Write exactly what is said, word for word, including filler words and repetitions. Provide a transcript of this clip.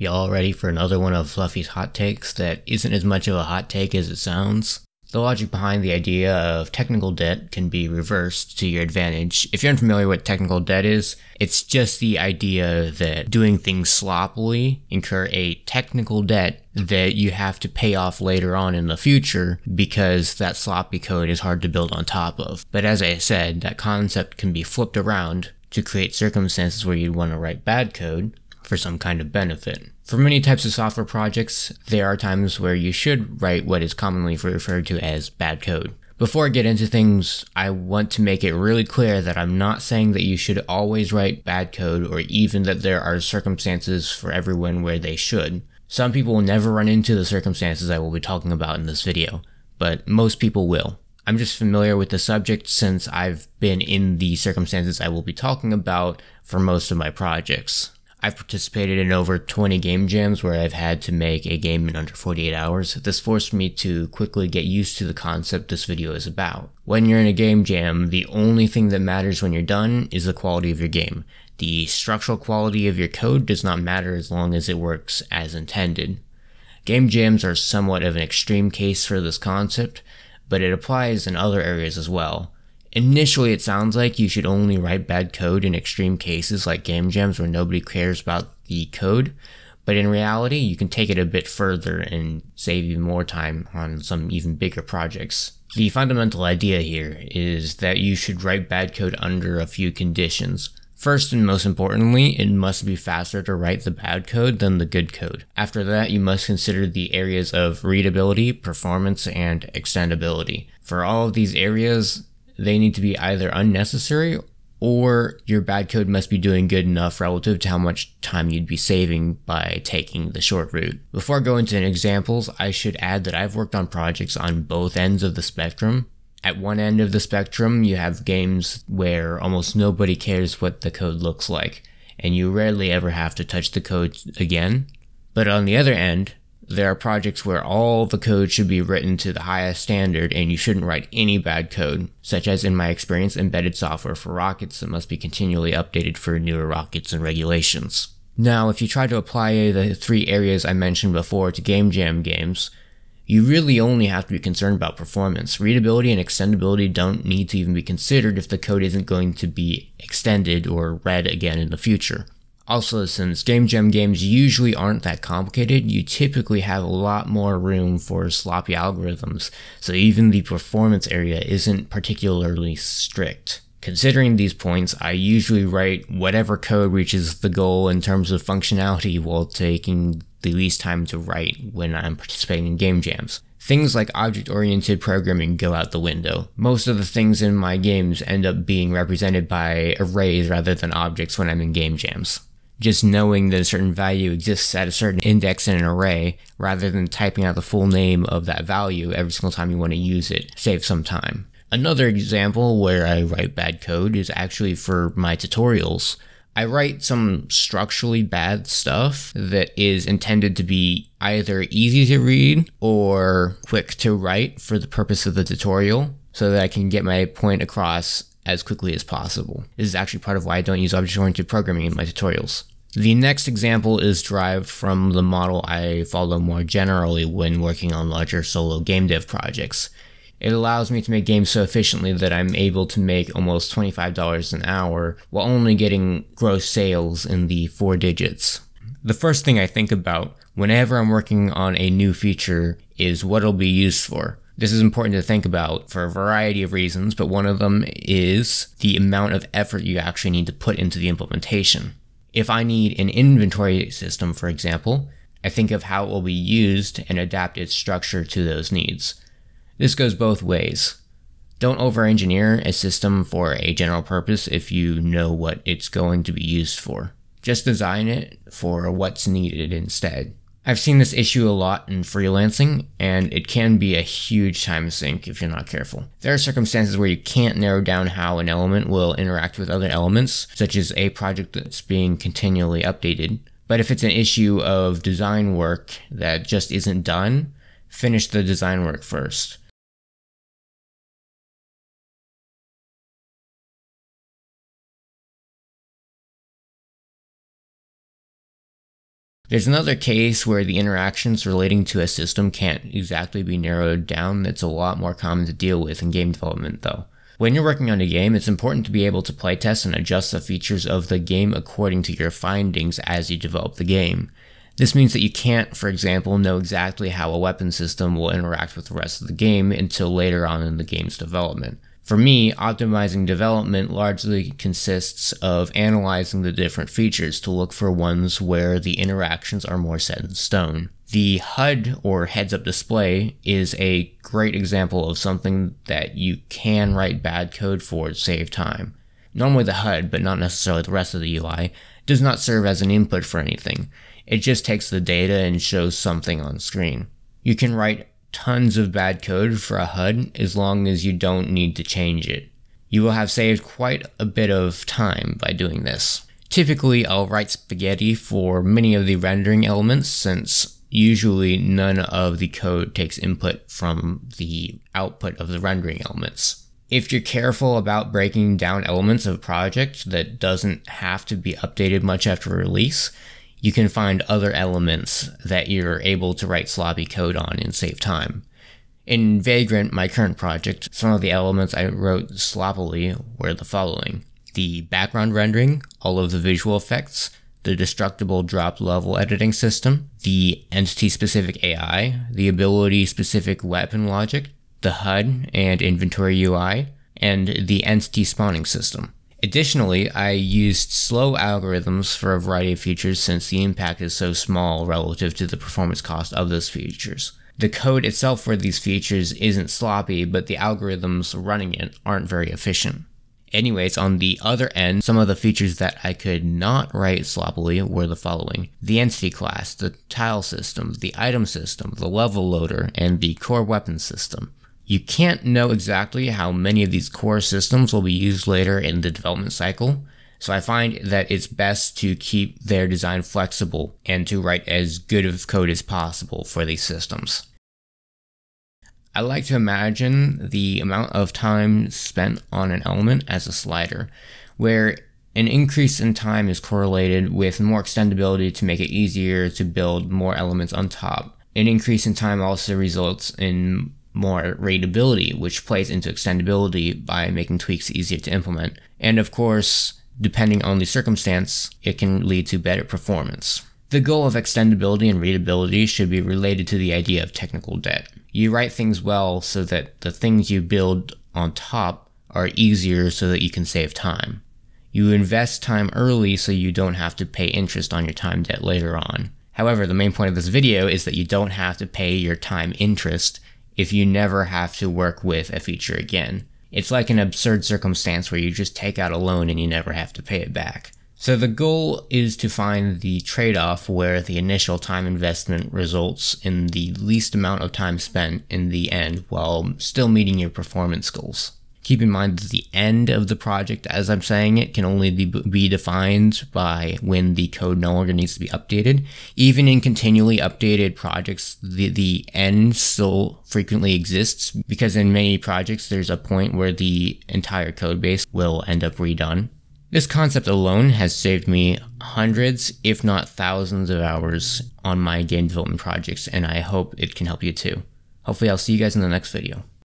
Y'all ready for another one of Fluffy's hot takes that isn't as much of a hot take as it sounds? The logic behind the idea of technical debt can be reversed to your advantage. If you're unfamiliar with what technical debt is, it's just the idea that doing things sloppily incur a technical debt that you have to pay off later on in the future because that sloppy code is hard to build on top of. But as I said, that concept can be flipped around to create circumstances where you'd want to write bad code for some kind of benefit. For many types of software projects, there are times where you should write what is commonly referred to as bad code. Before I get into things, I want to make it really clear that I'm not saying that you should always write bad code or even that there are circumstances for everyone where they should. Some people will never run into the circumstances I will be talking about in this video, but most people will. I'm just familiar with the subject since I've been in the circumstances I will be talking about for most of my projects. I've participated in over twenty game jams where I've had to make a game in under forty-eight hours. This forced me to quickly get used to the concept this video is about. When you're in a game jam, the only thing that matters when you're done is the quality of your game. The structural quality of your code does not matter as long as it works as intended. Game jams are somewhat of an extreme case for this concept, but it applies in other areas as well. Initially, it sounds like you should only write bad code in extreme cases like game jams where nobody cares about the code, but in reality, you can take it a bit further and save you more time on some even bigger projects. The fundamental idea here is that you should write bad code under a few conditions. First and most importantly, it must be faster to write the bad code than the good code. After that, you must consider the areas of readability, performance, and extendability. For all of these areas, they need to be either unnecessary or your bad code must be doing good enough relative to how much time you'd be saving by taking the short route. Before I go into examples, I should add that I've worked on projects on both ends of the spectrum. At one end of the spectrum, you have games where almost nobody cares what the code looks like, and you rarely ever have to touch the code again. But on the other end, there are projects where all the code should be written to the highest standard and you shouldn't write any bad code, such as in my experience embedded software for rockets that must be continually updated for newer rockets and regulations. Now, if you try to apply the three areas I mentioned before to game jam games, you really only have to be concerned about performance. Readability and extendability don't need to even be considered if the code isn't going to be extended or read again in the future. Also, since game jam games usually aren't that complicated, you typically have a lot more room for sloppy algorithms, so even the performance area isn't particularly strict. Considering these points, I usually write whatever code reaches the goal in terms of functionality while taking the least time to write when I'm participating in game jams. Things like object-oriented programming go out the window. Most of the things in my games end up being represented by arrays rather than objects when I'm in game jams. Just knowing that a certain value exists at a certain index in an array, rather than typing out the full name of that value every single time you want to use it, saves some time. Another example where I write bad code is actually for my tutorials. I write some structurally bad stuff that is intended to be either easy to read or quick to write for the purpose of the tutorial, so that I can get my point across as quickly as possible. This is actually part of why I don't use object-oriented programming in my tutorials. The next example is derived from the model I follow more generally when working on larger solo game dev projects. It allows me to make games so efficiently that I'm able to make almost twenty-five dollars an hour while only getting gross sales in the four digits. The first thing I think about whenever I'm working on a new feature is what it'll be used for. This is important to think about for a variety of reasons, but one of them is the amount of effort you actually need to put into the implementation. If I need an inventory system, for example, I think of how it will be used and adapt its structure to those needs. This goes both ways. Don't over-engineer a system for a general purpose if you know what it's going to be used for. Just design it for what's needed instead. I've seen this issue a lot in freelancing, and it can be a huge time sink if you're not careful. There are circumstances where you can't narrow down how an element will interact with other elements, such as a project that's being continually updated. But if it's an issue of design work that just isn't done, finish the design work first. There's another case where the interactions relating to a system can't exactly be narrowed down. That's a lot more common to deal with in game development though. When you're working on a game, it's important to be able to playtest and adjust the features of the game according to your findings as you develop the game. This means that you can't, for example, know exactly how a weapon system will interact with the rest of the game until later on in the game's development. For me, optimizing development largely consists of analyzing the different features to look for ones where the interactions are more set in stone. The H U D, or heads-up display, is a great example of something that you can write bad code for to save time. Normally the H U D, but not necessarily the rest of the U I, does not serve as an input for anything. It just takes the data and shows something on screen. You can write tons of bad code for a H U D as long as you don't need to change it. You will have saved quite a bit of time by doing this. Typically, I'll write spaghetti for many of the rendering elements since usually none of the code takes input from the output of the rendering elements. If you're careful about breaking down elements of a project that doesn't have to be updated much after release, you can find other elements that you're able to write sloppy code on and save time. In Vagrant, my current project, some of the elements I wrote sloppily were the following: the background rendering, all of the visual effects, the destructible drop level editing system, the entity-specific A I, the ability-specific weapon logic, the H U D and inventory U I, and the entity spawning system. Additionally, I used slow algorithms for a variety of features since the impact is so small relative to the performance cost of those features. The code itself for these features isn't sloppy, but the algorithms running it aren't very efficient. Anyways, on the other end, some of the features that I could not write sloppily were the following: the entity class, the tile system, the item system, the level loader, and the core weapon system. You can't know exactly how many of these core systems will be used later in the development cycle, so I find that it's best to keep their design flexible and to write as good of code as possible for these systems. I like to imagine the amount of time spent on an element as a slider, where an increase in time is correlated with more extendability to make it easier to build more elements on top. An increase in time also results in more readability, which plays into extendability by making tweaks easier to implement. And of course, depending on the circumstance, it can lead to better performance. The goal of extendability and readability should be related to the idea of technical debt. You write things well so that the things you build on top are easier so that you can save time. You invest time early so you don't have to pay interest on your time debt later on. However, the main point of this video is that you don't have to pay your time interest if you never have to work with a feature again. It's like an absurd circumstance where you just take out a loan and you never have to pay it back. So the goal is to find the trade-off where the initial time investment results in the least amount of time spent in the end while still meeting your performance goals. Keep in mind that the end of the project, as I'm saying it, can only be, be defined by when the code no longer needs to be updated. Even in continually updated projects, the, the end still frequently exists because in many projects, there's a point where the entire code base will end up redone. This concept alone has saved me hundreds, if not thousands of hours on my game development projects, and I hope it can help you too. Hopefully I'll see you guys in the next video.